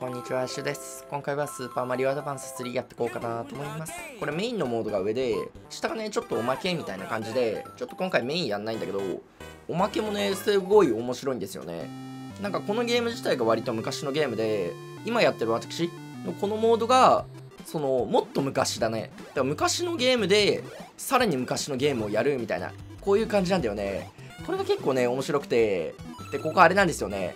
こんにちは、シュです。今回はスーパーマリオアドバンス3やっていこうかなと思います。これメインのモードが上で、下がね、ちょっとおまけみたいな感じで、ちょっと今回メインやんないんだけど、おまけもね、すごい面白いんですよね。なんかこのゲーム自体が割と昔のゲームで、今やってる私のこのモードが、もっと昔だね。だから昔のゲームで、さらに昔のゲームをやるみたいな、こういう感じなんだよね。これが結構ね、面白くて、で、ここあれなんですよね。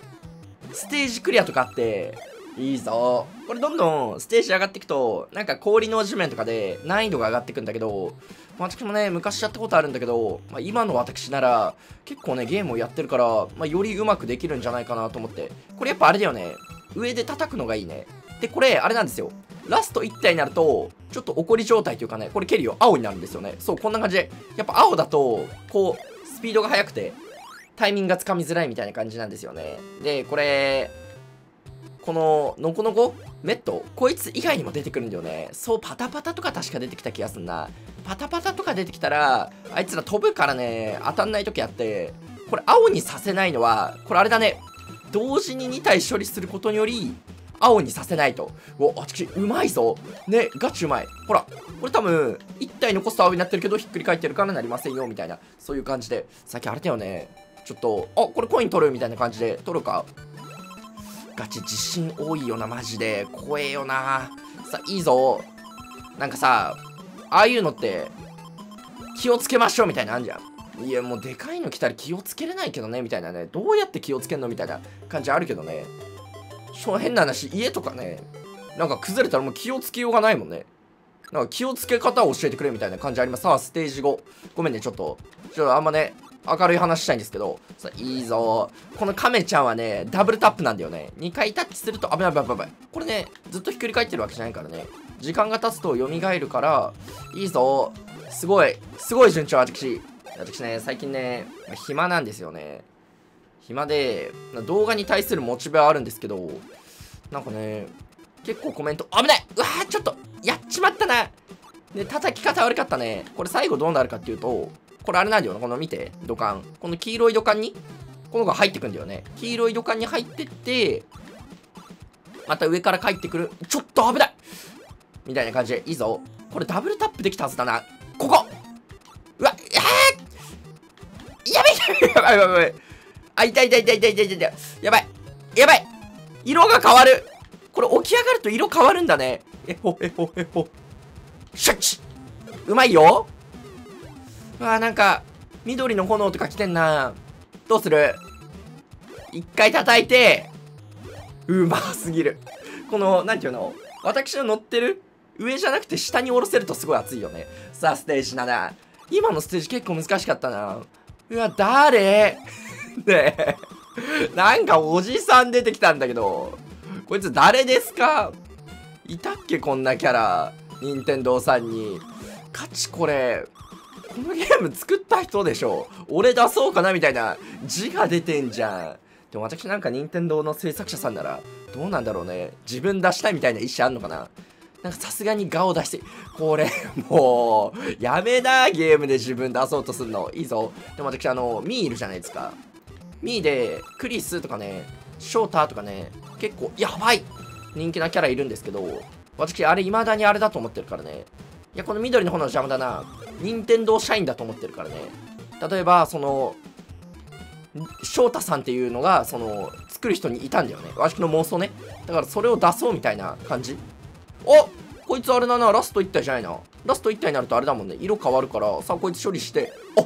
ステージクリアとかあって、いいぞ。これどんどんステージ上がっていくと、なんか氷の地面とかで難易度が上がっていくんだけど、私もね、昔やったことあるんだけど、今の私なら、結構ね、ゲームをやってるから、よりうまくできるんじゃないかなと思って。これやっぱあれだよね。上で叩くのがいいね。で、これ、あれなんですよ。ラスト1体になると、ちょっと怒り状態というかね、これ蹴るよ。青になるんですよね。そう、こんな感じで。やっぱ青だと、こう、スピードが速くて、タイミングがつかみづらいみたいな感じなんですよね。で、これ、このノコノコメット、こいつ以外にも出てくるんだよね。そう、パタパタとか確か出てきた気がすんな。パタパタとか出てきたら、あいつら飛ぶからね、当たんない時あって、これ青にさせないのは、これあれだね。同時に2体処理することにより、青にさせないと。お、私、うまいぞ。ね、ガチうまい。ほら、これ多分、1体残すと青になってるけど、ひっくり返ってるからなりませんよ、みたいな。そういう感じで。さっきあれだよね。ちょっと、あ、これコイン取るみたいな感じで、取るか。ガチ自信多いよな、マジで。怖えよな。さ、いいぞ。なんかさ、ああいうのって、気をつけましょうみたいなのあんじゃん。いや、もうでかいの来たら気をつけれないけどね、みたいなね。どうやって気をつけんのみたいな感じあるけどね。変な話、家とかね、なんか崩れたらもう気をつけようがないもんね。なんか気をつけ方を教えてくれみたいな感じあります。さあ、ステージ5。ごめんね、ちょっとあんまね、明るい話したいんですけど。さあ、いいぞ。この亀ちゃんはね、ダブルタップなんだよね。2回タッチすると、危ない。これね、ずっとひっくり返ってるわけじゃないからね。時間が経つと蘇るから、いいぞ。すごい順調、私。私ね、最近ね、暇なんですよね。暇で、動画に対するモチベはあるんですけど、なんかね、結構コメント、危ないうわー、ちょっと、やっちまったなで、叩き方悪かったね。これ最後どうなるかっていうと、これあれなんだよな、この見て、土管。この黄色い土管に、この子が入ってくんだよね。黄色い土管に入ってって、また上から帰ってくる。ちょっと危ないみたいな感じで、いいぞ。これダブルタップできたはずだな。ここうわ、やべえあ、痛い。やばい。色が変わる。これ起き上がると色変わるんだね。えほ。シャッチ。うまいよ。うわ、なんか、緑の炎とか来てんな。どうする？一回叩いて、うますぎる。この、なんていうの？私の乗ってる上じゃなくて下に下ろせるとすごい熱いよね。さあ、ステージ7。今のステージ結構難しかったな。うわ、誰？ねえ、なんかおじさん出てきたんだけど、こいつ誰ですか？いたっけこんなキャラ。任天堂さんに。ガチこれ、このゲーム作った人でしょ。俺出そうかなみたいな字が出てんじゃん。でも私なんか任天堂の制作者さんなら、どうなんだろうね。自分出したいみたいな意思あんのかな？なんかさすがに顔出して、これ、もう、やめな、ゲームで自分出そうとするの。いいぞ。でも私、ミーいるじゃないですか。ミーで、クリスとかね、ショーターとかね、結構、やばい人気なキャラいるんですけど、私、あれ、未だにあれだと思ってるからね。いや、この緑の方の邪魔だな。任天堂社員だと思ってるからね。例えば、ショータさんっていうのが、作る人にいたんだよね。私の妄想ね。だから、それを出そうみたいな感じ。お、こいつあれだな、ラスト1体じゃないな。ラスト1体になるとあれだもんね、色変わるから、さあこいつ処理して、あ、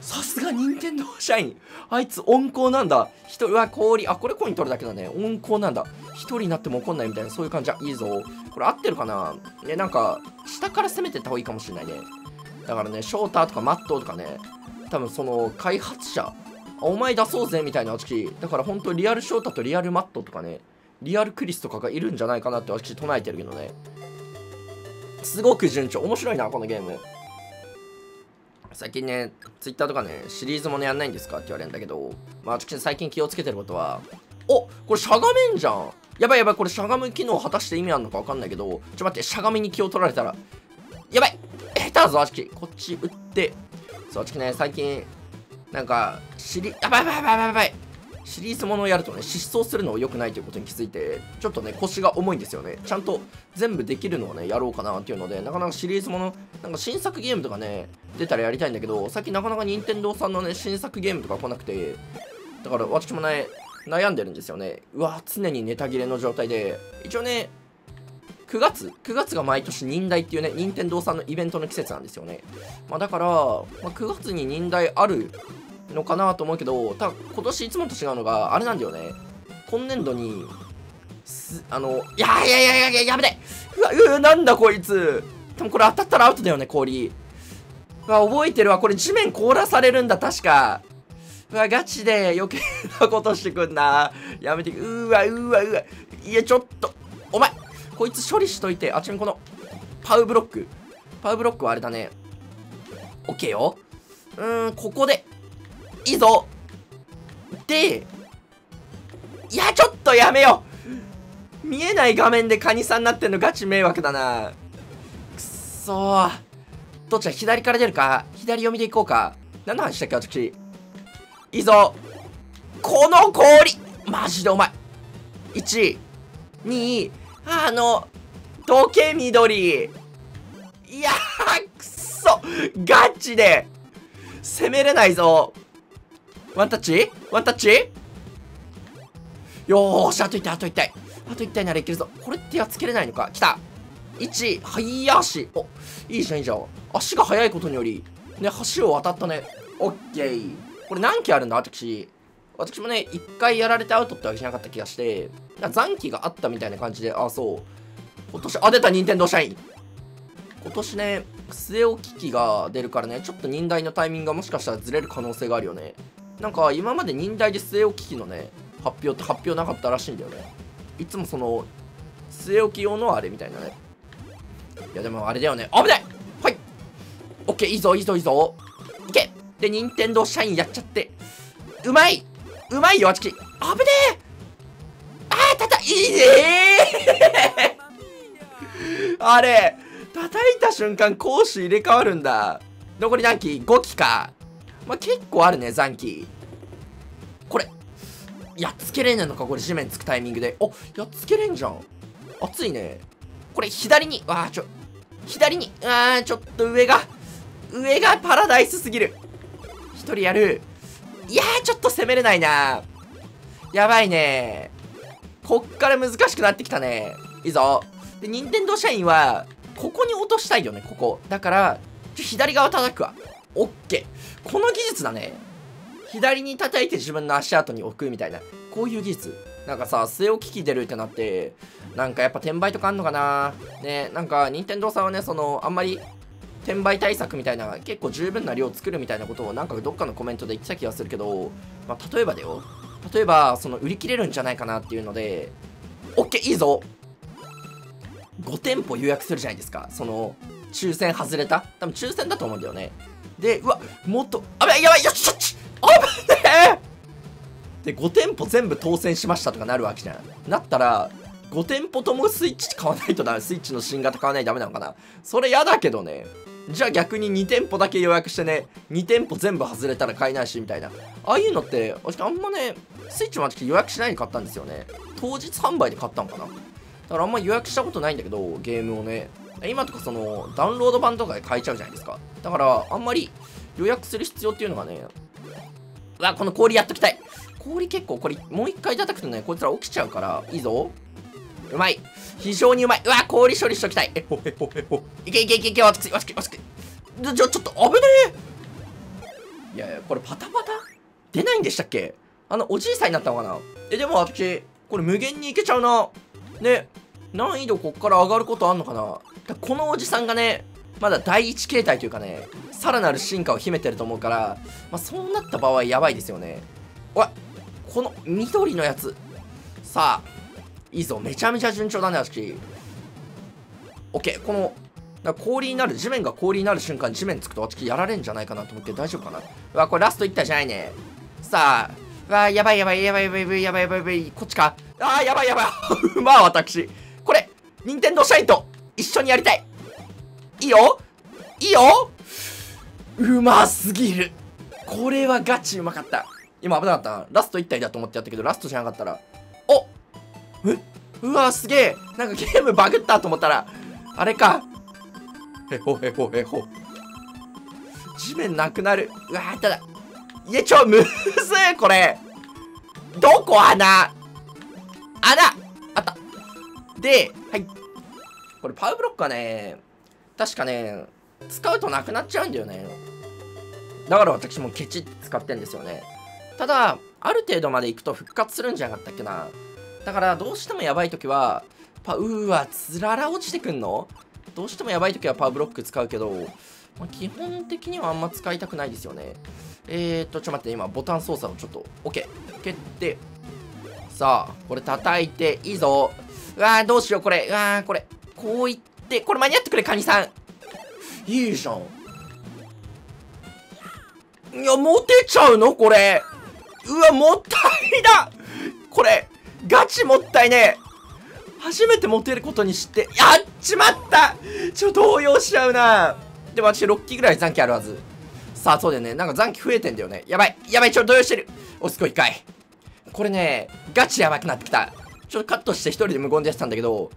さすが任天堂社員。あいつ温厚なんだ。1人は氷、あ、これコイン取るだけだね。温厚なんだ。1人になっても怒んないみたいな、そういう感じ。いいぞ。これ合ってるかな？ね、なんか、下から攻めてった方がいいかもしれないね。だからね、ショーターとかマットとかね、多分開発者、お前出そうぜみたいな時、だから本当リアルショーターとリアルマットとかね、リアルクリスとかがいるんじゃないかなって私唱えてるけどね。すごく順調。面白いな、このゲーム。最近ね、Twitter とかね、シリーズもね、やんないんですかって言われるんだけど、私最近気をつけてることは、お、これしゃがめんじゃん。やばい、これしゃがむ機能果たして意味あるのかわかんないけど、ちょっと待って、しゃがみに気を取られたら、やばい下手だぞ、私。こっち打って。そう、私ね、最近、なんか、やばい。シリーズものをやるとね、失踪するのは良くないということに気づいて、ちょっとね、腰が重いんですよね。ちゃんと全部できるのをね、やろうかなっていうので、なかなかシリーズもの、なんか新作ゲームとかね、出たらやりたいんだけど、最近なかなか任天堂さんのね、新作ゲームとか来なくて、だから私もね、悩んでるんですよね。うわ、常にネタ切れの状態で、一応ね、9月が毎年任大っていうね、任天堂さんのイベントの季節なんですよね。まあ、だから、9月に任大あるのかなと思うけど、ただ今年いつもと違うのが、あれなんだよね。今年度に、やめて！うわ、なんだこいつ！多分これ当たったらアウトだよね、氷。うわ、覚えてるわ。これ地面凍らされるんだ、確か。うわ、ガチで余計なことしてくんな。やめて、うわ。いや、ちょっと、お前！こいつ処理しといて、あ、ちなみにこの、パウブロックはあれだね。OK よ。ここで、いいぞ。で、いや、ちょっとやめよ。見えない画面でカニさんになってんのガチ迷惑だな。くそー。どっちだ、左から出るか。左読みでいこうか。何の話したっけ、私。いいぞ。この氷マジでお前。1、2、時計緑。いやー、くそガチで攻めれないぞ。ワンタッチよーし、あと1体ならいけるぞ。これってやっつけれないのか。来た。1、早足。お、いいじゃん、いいじゃん。足が速いことにより、ね、橋を渡ったね。オッケー。これ何機あるんだ、私もね、1回やられてアウトってわけじゃなかった気がして、残機があったみたいな感じで、あ、そう。今年、あ、出た、任天堂社員。今年ね、据え置き機が出るからね、ちょっと任大のタイミングがもしかしたらずれる可能性があるよね。なんか、今まで任大で据え置き機のね、発表なかったらしいんだよね。いつもその、据え置き用のあれみたいなね。いや、でもあれだよね。危ない！はい。オッケー、いいぞ。いけ！で、任天堂社員やっちゃって。うまいよ、あちき。危ねえ！いいねーあれ、叩いた瞬間、攻守入れ替わるんだ。残り何機 ?5 機か。まあ、結構あるね、残機。これ、やっつけれんのか、これ、地面つくタイミングで。お、やっつけれんじゃん。熱いね。これ、左に、ちょっと上がパラダイスすぎる。一人やる。いやー、ちょっと攻めれないな。やばいね。こっから難しくなってきたね。いいぞ。で、任天堂社員は、ここに落としたいよね、ここ。だから、左側叩くわ。オッケー。この技術だね。左に叩いて自分の足跡に置くみたいな。こういう技術。なんかさ、据え置き機出るってなって、なんかやっぱ転売とかあんのかな。ね、なんか、任天堂さんはね、その、あんまり、転売対策みたいな、結構十分な量作るみたいなことを、なんかどっかのコメントで言ってた気がするけど、まあ、例えば、その売り切れるんじゃないかなっていうので、OK、いいぞ。5店舗予約するじゃないですか。その、抽選外れた？多分抽選だと思うんだよね。で、うわ、もっと、危ない、やばい、よし、危ねえ！で、5店舗全部当選しましたとかなるわけじゃん。なったら、5店舗ともスイッチ買わないとダメ。スイッチの新型買わないとダメなのかな。それ嫌だけどね。じゃあ逆に2店舗だけ予約してね、2店舗全部外れたら買えないしみたいな。ああいうのって、私あんまね、スイッチも予約しないで買ったんですよね。当日販売で買ったのかな。だからあんま予約したことないんだけど、ゲームをね。今とかその、ダウンロード版とかで買えちゃうじゃないですか。だからあんまり予約する必要っていうのがね。うわ、この氷やっときたい。氷結構これ、もう1回叩くとね、こいつら起きちゃうから、いいぞ。うまい。非常にうまい。うわ、氷処理しときたい。えほ。いけ、わつく。ちょっと、危ねえ。いやいや、これパタパタ出ないんでしたっけ？おじいさんになったのかな？でも私、これ無限にいけちゃうな。ね、難易度こっから上がることあんのかな？このおじさんがね、まだ第一形態というかね、さらなる進化を秘めてると思うから、まあ、そうなった場合やばいですよね。おい、この緑のやつ。さあ、いいぞ。めちゃめちゃ順調だね、あしき。オッケー。この、氷になる、地面が氷になる瞬間に地面つくと、あしきやられんじゃないかなと思って、大丈夫かな。うわ、これラスト1体じゃないね。さあ、うわ、やばい。こっちか。あー、やばい。うまあ、私。これ、任天堂社員と一緒にやりたい。いいよ。うますぎる。これはガチうまかった。今危なかった。ラスト1体だと思ってやったけど、ラストじゃなかったら。お！え？うわー、すげえ。なんかゲームバグったと思ったら、あれか。へほへほへほ。地面なくなる。うわー、ただ。いや、むずい、これ。どこ穴あった。で、はい。これ、パウブロックはね、確かね、使うとなくなっちゃうんだよね。だから私もケチって使ってんですよね。ただ、ある程度まで行くと復活するんじゃなかったっけな。だから、どうしてもやばいときは、うわ、つらら落ちてくんの？どうしてもやばいときはパウブロック使うけど、まあ、基本的にはあんま使いたくないですよね。ちょっと待って、今、ボタン操作をちょっと、OK。決定。さあ、これ叩いて、いいぞ。うわー、どうしよう、これ。うわー、これ。こういって、これ間に合ってくれ、カニさん。いいじゃん。いや、モテちゃうのこれ。うわ、もったいだ。これ、ガチもったいねえ。初めてモテることにして、やっちまった。ちょっと動揺しちゃうな。でも私6機ぐらい残機あるはず。さあ、そうだよね。なんか残機増えてんだよね。やばい、やばい、ちょっと動揺してる。おすこい1回。これね、ガチやばくなってきた。ちょっとカットして1人で無言でやってたんだけど、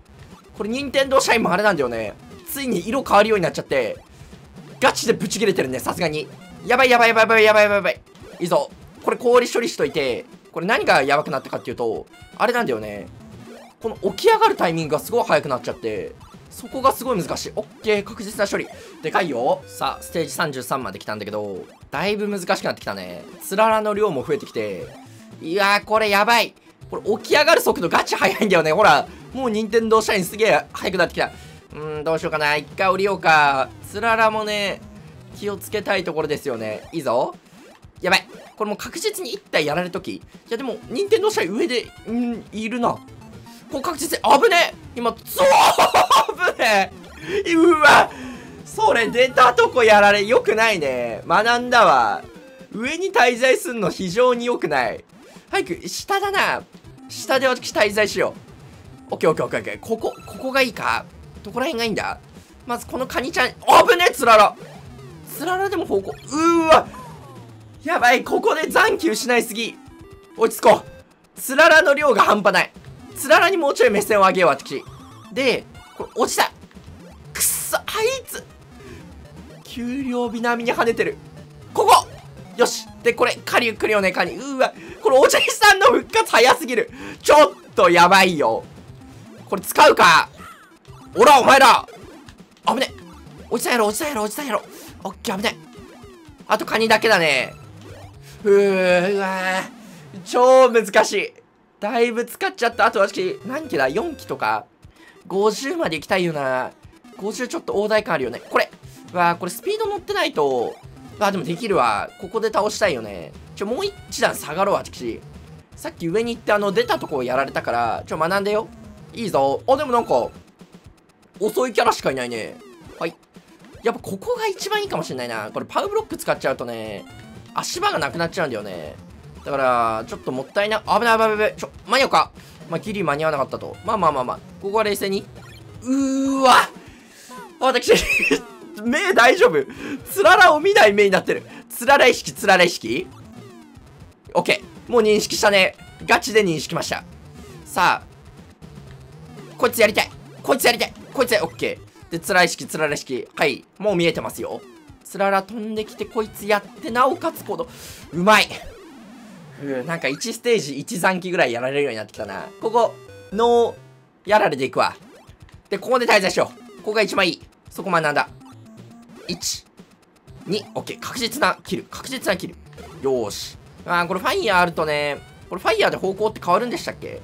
これ、任天堂社員もあれなんだよね。ついに色変わるようになっちゃって、ガチでブチ切れてるね、さすがに。やばいやばいやばいやばいやばいやばい。いいぞ。これ氷処理しといて、これ何がやばくなったかっていうと、あれなんだよね。この起き上がるタイミングがすごい早くなっちゃって、そこがすごい難しい。オッケー、確実な処理。でかいよ。さあ、ステージ33まで来たんだけど、だいぶ難しくなってきたね。つららの量も増えてきて、いやー、これやばい。これ起き上がる速度ガチ早いんだよね。ほら、もう任天堂社員すげえ早くなってきた。どうしようかな。一回降りようか。つららもね、気をつけたいところですよね。いいぞ。やばい。これもう確実に1体やられるとき。いやでも、任天堂社員上で、いるな。こう確実に、危ねえ今、危ねえうわそれ出たとこやられ、よくないね。学んだわ。上に滞在すんの非常によくない。早く、下だな。下で私滞在しよう。オッケーオッケーオッケーオッケー。ここがいいか。どこら辺がいいんだ。まずこのカニちゃん、危ねえつらら。つららでも方向、うーわやばい、ここで残機失いすぎ。落ち着こう。つららの量が半端ない。つららにもうちょい目線を上げよう私で。これ落ちた。くっそ、あいつ給料日並みに跳ねてる。ここよしで、これ狩り来るよねカニ。うーわこれおじいさんの復活早すぎる。ちょっとやばいよこれ。使うか。おらお前ら危ね。落ちたやろ落ちたやろ落ちたやろ。オッケー危ない。あとカニだけだね。うわ超難しい。だいぶ使っちゃった。あと私何機だ。4機とか50まで行きたいよな。50ちょっと大台感あるよねこれ。うわこれスピード乗ってないと。あでもできるわ。ここで倒したいよね。もう一段下がろう私。さっき上に行って出たとこをやられたから、学んでよ。いいぞ。あでもなんか遅いキャラしかいないね。はいやっぱここが一番いいかもしれないな。これパウブロック使っちゃうとね、足場がなくなっちゃうんだよね。だから、ちょっともったいな。危ない危ない危ない。間に合うか。まあ、ギリ間に合わなかったと。まあまあまあまあ。ここは冷静に。うーわ私、目大丈夫。つららを見ない目になってる。つらら意識、つらら意識。オッケー。もう認識したね。ガチで認識ました。さあ。こいつやりたい。こいつやりたい。こいつやりたい。オッケー。で、つらら意識、つらら意識。はい。もう見えてますよ。つらら飛んできて、こいつやって、なおかつこの、うまい。なんか1ステージ1残機ぐらいやられるようになってきたな。ここ、ノー、やられていくわ。で、ここで滞在しよう。ここが一番いい。そこ学んだ。1、2、オッケー。確実なキル。確実なキル。よーし。これファイヤーあるとね、これファイヤーで方向って変わるんでしたっけ？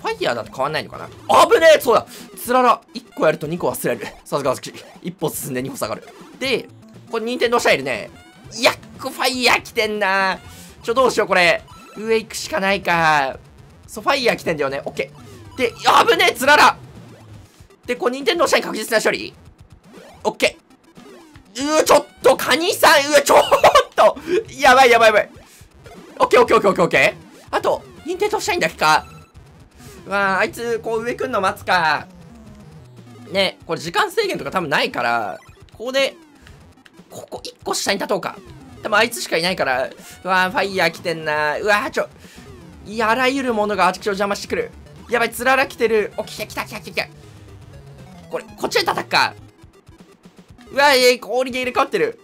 ファイヤーだと変わんないのかな。危ねえ。そうだ。つらら、1個やると2個忘れる。さすが私。1歩進んで2歩下がる。で、これ、任天堂社いるね。いや、こファイヤー来てんな。どうしよう、これ。上行くしかないか。そう、ファイヤー来てんだよね。オッケー。で、危ねえ、つらら。で、これ、任天堂社員確実な処理。オッケー。ちょっと、カニさん。ちょっと。やばい、やばい、やばい。オッケー、オッケー、オッケー、オッケー、オッケー。あと、任天堂社員だけか。あいつ、こう、上来んの待つか。ね、これ、時間制限とか多分ないから、ここで、ここ1個下に立とうか。でもあいつしかいないから、うわーファイヤー来てんな。うわーあらゆるものがあちこちを邪魔してくる。やばい、つらら来てる。お、来た。これ、こっちで叩くか。うわー、氷で入れ替わってる。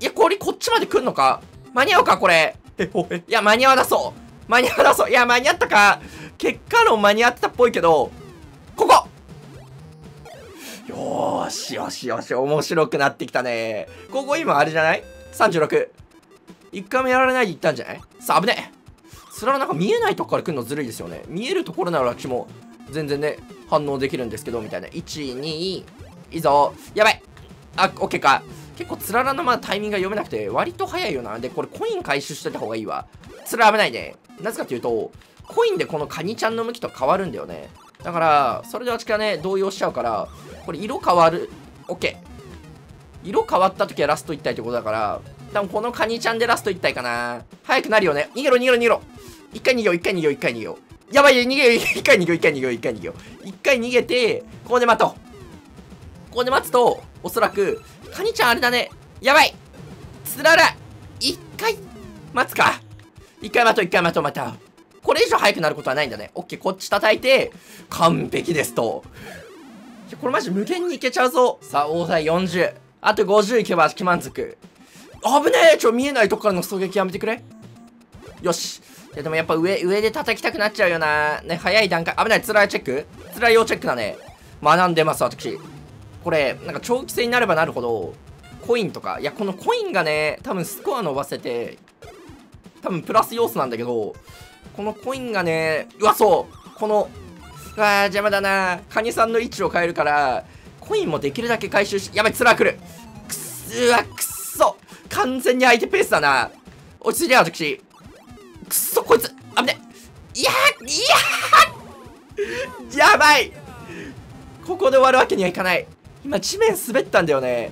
いや、氷こっちまで来んのか。間に合うか、これ。いや、間に合わなそう。いや、間に合ったか。結果論間に合ってたっぽいけど、ここよーし、面白くなってきたね。ここ今あれじゃない ?36。一回もやられないでいったんじゃない？さあ、危ねえ。それはなんか見えないとこから来るのずるいですよね。見えるところなら私も全然ね、反応できるんですけど、みたいな。1、2、いいぞ。やばい。あ、オッケーか。結構つららのまだタイミングが読めなくて、割と早いよな。で、これコイン回収しといた方がいいわ。つら危ないね。なぜかというと、コインでこのカニちゃんの向きと変わるんだよね。だから、それで私がね、動揺しちゃうから、これ色変わる。オッケー。色変わった時はラスト1体ってことだから、多分このカニちゃんでラスト1体かな。早くなるよね。逃げろ。一回逃げよう。やばい、一回逃げよう。一回逃げて、ここで待とう。ここで待つと、おそらく、カニちゃんあれだね。やばい。つらら、一回、待つか。一回待とう、また。これ以上早くなることはないんだね。オッケー、こっち叩いて、完璧ですと。これマジ無限にいけちゃうぞ。さあ、大台40。あと50いけば、気満足。危ねえ。見えないとこからの狙撃やめてくれ。よし。いやでもやっぱ上で叩きたくなっちゃうよな。ね、早い段階。危ない。つらいチェック？つらい要チェックだね。学んでます、私。これ、なんか長期戦になればなるほど、コインとか。いや、このコインがね、多分スコア伸ばせて、多分プラス要素なんだけど、このコインがね、うわ、そう。この、うわー、邪魔だな。カニさんの位置を変えるから、コインもできるだけ回収し、やばい、つら来る。くっそ。完全に相手ペースだな。落ち着いてよ、私。くっそ、こいつ危ね。いややばい。ここで終わるわけにはいかない。今地面滑ったんだよね。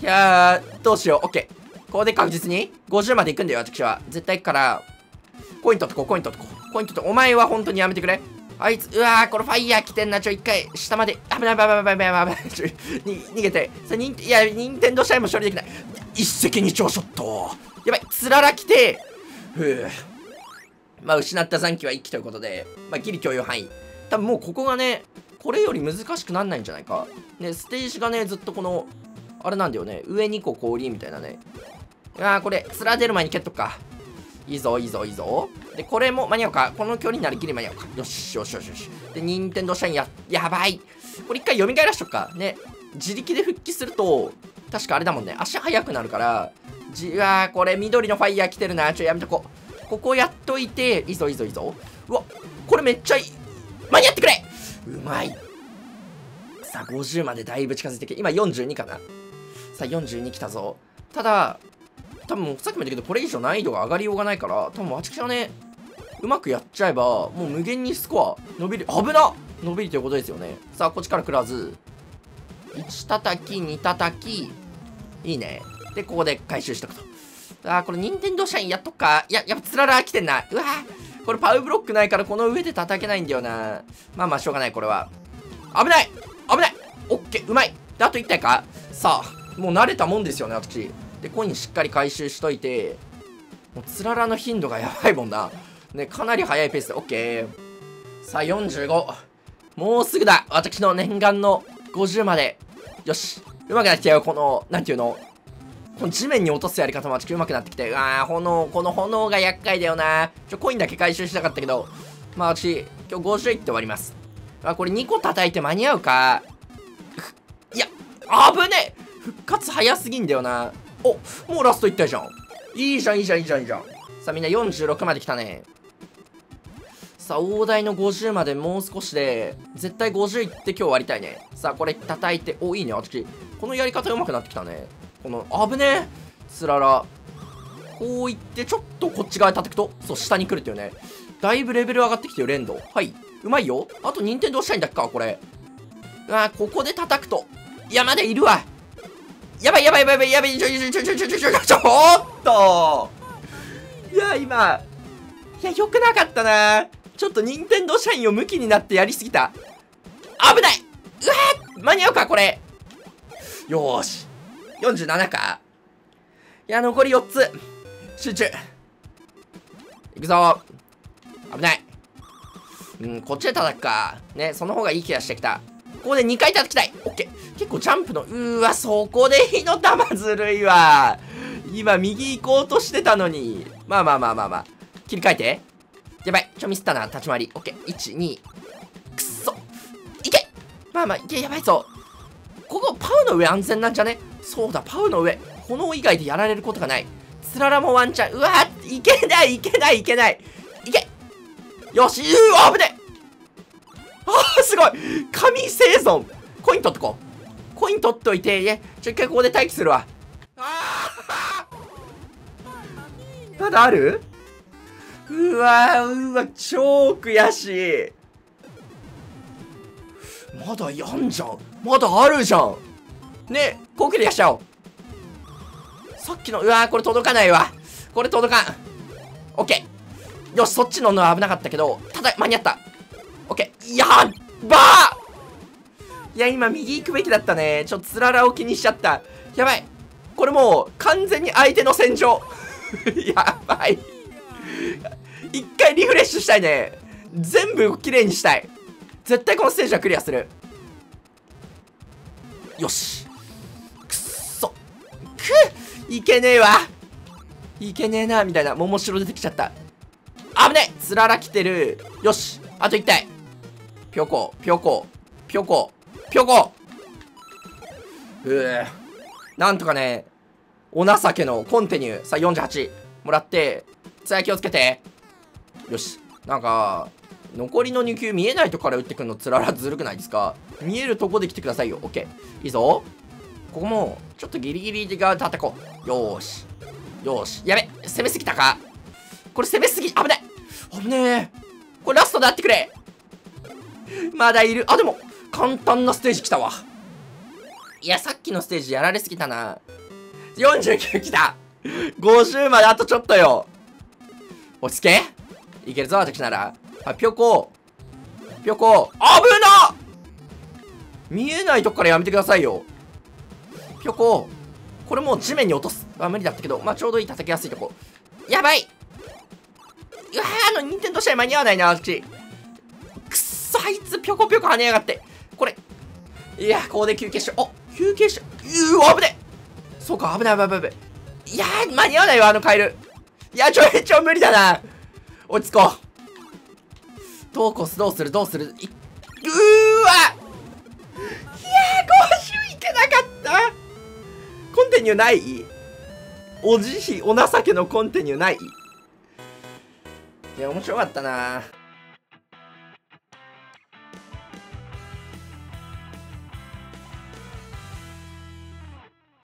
いやー、どうしよう。オッケー、ここで確実に50までいくんだよ、私は絶対行くから。コイン取ってこお前は本当にやめてくれ、あいつ。うわー、これファイヤー来てんな。一回下まで危ない。逃げて。それいや、任天堂社員も処理できない。一石二鳥ショット。やばい、つらら来て、ふう。まあ、失った残機は1機ということで、まあ、ギリ共有範囲。多分もうここがね、これより難しくなんないんじゃないか。ね、ステージがね、ずっとこの、あれなんだよね。上2個氷みたいなね。ああ、これ、面出る前に蹴っとくか。いいぞ。で、これも間に合うか。この距離ならギリ間に合うか。よし。で、任天堂社員やばい。これ一回蘇らしとくか。ね、自力で復帰すると、確かあれだもんね。足速くなるから、うわー、これ緑のファイヤー来てるな。やめとこう。ここやっといて、いいぞ。うわ、これめっちゃいい。間に合ってくれ。うまい。さあ、50までだいぶ近づいてきて、今42かな。さあ、42来たぞ。ただ、多分さっきも言ったけど、これ以上難易度が上がりようがないから、多分私はね、うまくやっちゃえば、もう無限にスコア、伸びる。危なっ、伸びるということですよね。さあ、こっちから食らず。1叩き、2叩き。いいね。で、ここで回収しとくと。あー、これ、任天堂社員やっとくか。やっぱ、つらら来てんな。うわー、これ、パウブロックないから、この上で叩けないんだよな。まあ、しょうがない、これは。危ないオッケー、うまい。で、あと1体か。さあ、もう慣れたもんですよね、私。で、コインしっかり回収しといて、もう、つららの頻度がやばいもんな。ね、かなり速いペースで、オッケー。さあ、45。もうすぐだ。私の念願の50まで。よし。うまくなってきたよ、この、なんていうの、この地面に落とすやり方もうまくなってきて、うわー、炎、この炎が厄介だよな。コインだけ回収したかったけど、まあ私、今日50いって終わります。あ、これ2個叩いて間に合うか。いや、危ねえ。復活早すぎんだよな。お、もうラスト1体じゃん。いいじゃん。さあ、みんな46まで来たね。さあ、大台の50までもう少しで、絶対50いって今日終わりたいね。さあ、これ叩いて、お、いいね、私。このやり方うまくなってきたね。この、危ねえ。つらら。こういって、ちょっとこっち側叩くと、そう、下に来るっていうね。だいぶレベル上がってきてる、連動。はい。うまいよ。あと、任天堂したいんだっけか、これ。あ、ここで叩くと。いや、まだいるわ。やばい。ちょっと。いや、今。いや、良くなかったな。ちょっと、任天堂社員を向きになってやりすぎた。危ない。うわー、間に合うか、これ。よーし。47か。いや、残り4つ。集中。いくぞ。危ない。うん、こっちで叩くか。ね、その方がいい気がしてきた。ここで2回叩きたい。オッケー。結構ジャンプの、そこで火の玉ずるいわ。今、右行こうとしてたのに。まあまあまあまあまあ。切り替えて。やばい。ミスったな。立ち回り。オッケー。1、2。くっそ。いけ。まあまあ、いけ。やばいぞ。ここ、パウの上安全なんじゃね？そうだ、パウの上。炎以外でやられることがない。つららもワンチャン。うわー、いけない、いけない、いけない。いけ。よし、危ねえ。あー、すごい。神生存。コイン取っとこう。コイン取っといて、一回ここで待機するわ。あー。まだある？うわ、超悔しい。まだやんじゃん。まだあるじゃん。ねえ、こうクリアしちゃおう。さっきの、これ届かないわ。これ届かん。オッケー。よし、そっちののは危なかったけど、ただ、間に合った。オッケー。やっばー！いや、今、右行くべきだったね。ちょっと、つららを気にしちゃった。やばい。これもう、完全に相手の戦場。やばい。一回リフレッシュしたいね。全部きれいにしたい。絶対このステージはクリアする。よし。くっそ。いけねえわ。いけねえな、みたいな。桃白出てきちゃった。危ねえ。つらら来てる。よし。あと1体。ぴょこ、ぴょこ、ぴょこ、ぴょこ。なんとかね、お情けのコンティニュー。さあ、48。もらって、つや気をつけて。よし。なんか、残りの2球見えないとこから打ってくるのつららずるくないですか？見えるとこで来てくださいよ。オッケー。いいぞ。ここも、ちょっとギリギリ側で叩こう。よーし。よーし。やべ。攻めすぎたか？これ攻めすぎ。危ない。危ねえ。これラストであってくれ。まだいる。あ、でも、簡単なステージ来たわ。いや、さっきのステージやられすぎたな。49来た。50まであとちょっとよ。落ち着け。いけるぞ、私なら。あ、ぴょこ。ぴょこ。危な！見えないとこからやめてくださいよ。ぴょこ。これもう地面に落とす。あ、無理だったけど。まあ、ちょうどいい叩きやすいとこ。やばい！うわー、任天堂試合間に合わないな、私。くっそ、あいつぴょこぴょこ跳ねやがって。これ。いや、ここで休憩しよう。お、休憩しよう。危ねえ。そうか、危ない、危ない、危ない。いやー、間に合わないよ、あのカエル。いや、ちょ、無理だな。落ち着こう。どうするうーわ！いやー、50いけなかった。コンティニューない？お情けのコンティニューない？いや、面白かったな。